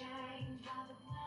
changed by the